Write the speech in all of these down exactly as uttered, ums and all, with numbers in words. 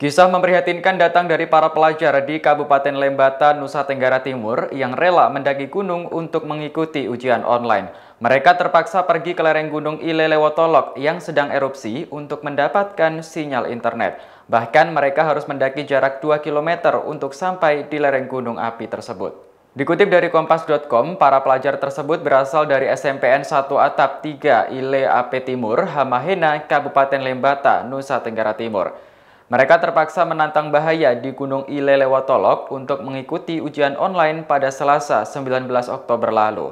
Kisah memprihatinkan datang dari para pelajar di Kabupaten Lembata, Nusa Tenggara Timur yang rela mendaki gunung untuk mengikuti ujian online. Mereka terpaksa pergi ke lereng gunung Ile Lewotolok yang sedang erupsi untuk mendapatkan sinyal internet. Bahkan mereka harus mendaki jarak dua kilometer untuk sampai di lereng gunung api tersebut. Dikutip dari Kompas dot com, para pelajar tersebut berasal dari S M P N Satu Atap tiga Ile Ape Timur Hamahena, Kabupaten Lembata, Nusa Tenggara Timur. Mereka terpaksa menantang bahaya di Gunung Ile Lewotolok untuk mengikuti ujian online pada Selasa sembilan belas Oktober lalu.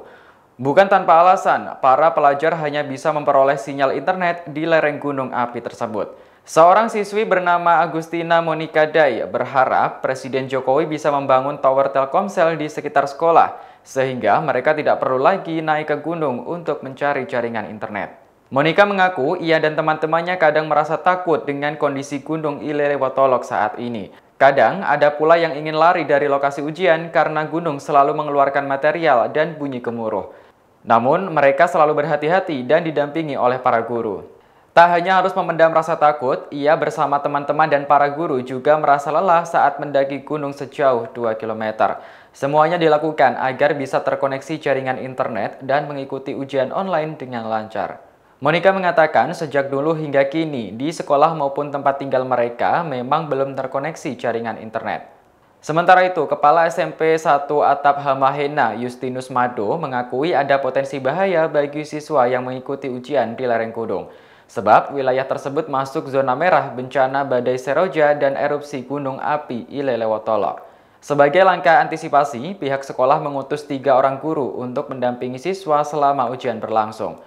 Bukan tanpa alasan, para pelajar hanya bisa memperoleh sinyal internet di lereng gunung api tersebut. Seorang siswi bernama Agustina Monika Dai berharap Presiden Jokowi bisa membangun tower Telkomsel di sekitar sekolah, sehingga mereka tidak perlu lagi naik ke gunung untuk mencari jaringan internet. Monika mengaku ia dan teman-temannya kadang merasa takut dengan kondisi gunung Ile Lewotolok saat ini. Kadang ada pula yang ingin lari dari lokasi ujian karena gunung selalu mengeluarkan material dan bunyi gemuruh. Namun mereka selalu berhati-hati dan didampingi oleh para guru. Tak hanya harus memendam rasa takut, ia bersama teman-teman dan para guru juga merasa lelah saat mendaki gunung sejauh dua kilometer. Semuanya dilakukan agar bisa terkoneksi jaringan internet dan mengikuti ujian online dengan lancar. Monika mengatakan sejak dulu hingga kini di sekolah maupun tempat tinggal mereka memang belum terkoneksi jaringan internet. Sementara itu, Kepala S M P Satu Atap Hamahena, Yustinus Mado, mengakui ada potensi bahaya bagi siswa yang mengikuti ujian di lereng gunung. Sebab wilayah tersebut masuk zona merah bencana Badai Seroja dan erupsi gunung api Ile Lewotolok. Sebagai langkah antisipasi, pihak sekolah mengutus tiga orang guru untuk mendampingi siswa selama ujian berlangsung.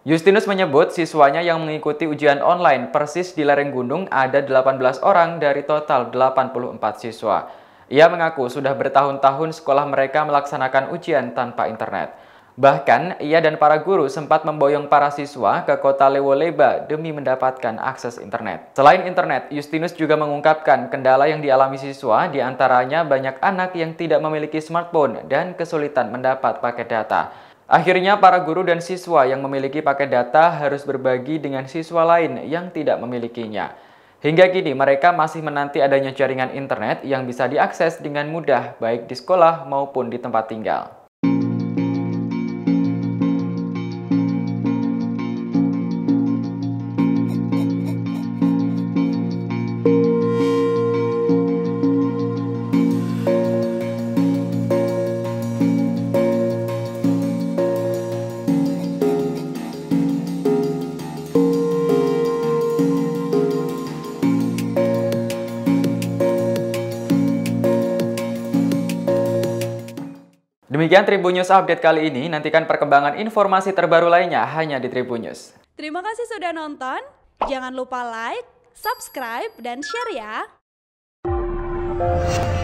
Yustinus menyebut siswanya yang mengikuti ujian online persis di lereng gunung ada delapan belas orang dari total delapan puluh empat siswa. Ia mengaku sudah bertahun-tahun sekolah mereka melaksanakan ujian tanpa internet. Bahkan, ia dan para guru sempat memboyong para siswa ke kota Lewoleba demi mendapatkan akses internet. Selain internet, Yustinus juga mengungkapkan kendala yang dialami siswa, diantaranya banyak anak yang tidak memiliki smartphone dan kesulitan mendapat paket data. Akhirnya, para guru dan siswa yang memiliki paket data harus berbagi dengan siswa lain yang tidak memilikinya. Hingga kini, mereka masih menanti adanya jaringan internet yang bisa diakses dengan mudah baik di sekolah maupun di tempat tinggal. Demikian Tribunnews update kali ini, nantikan perkembangan informasi terbaru lainnya hanya di Tribunnews. Terima kasih sudah nonton, jangan lupa like, subscribe, dan share ya!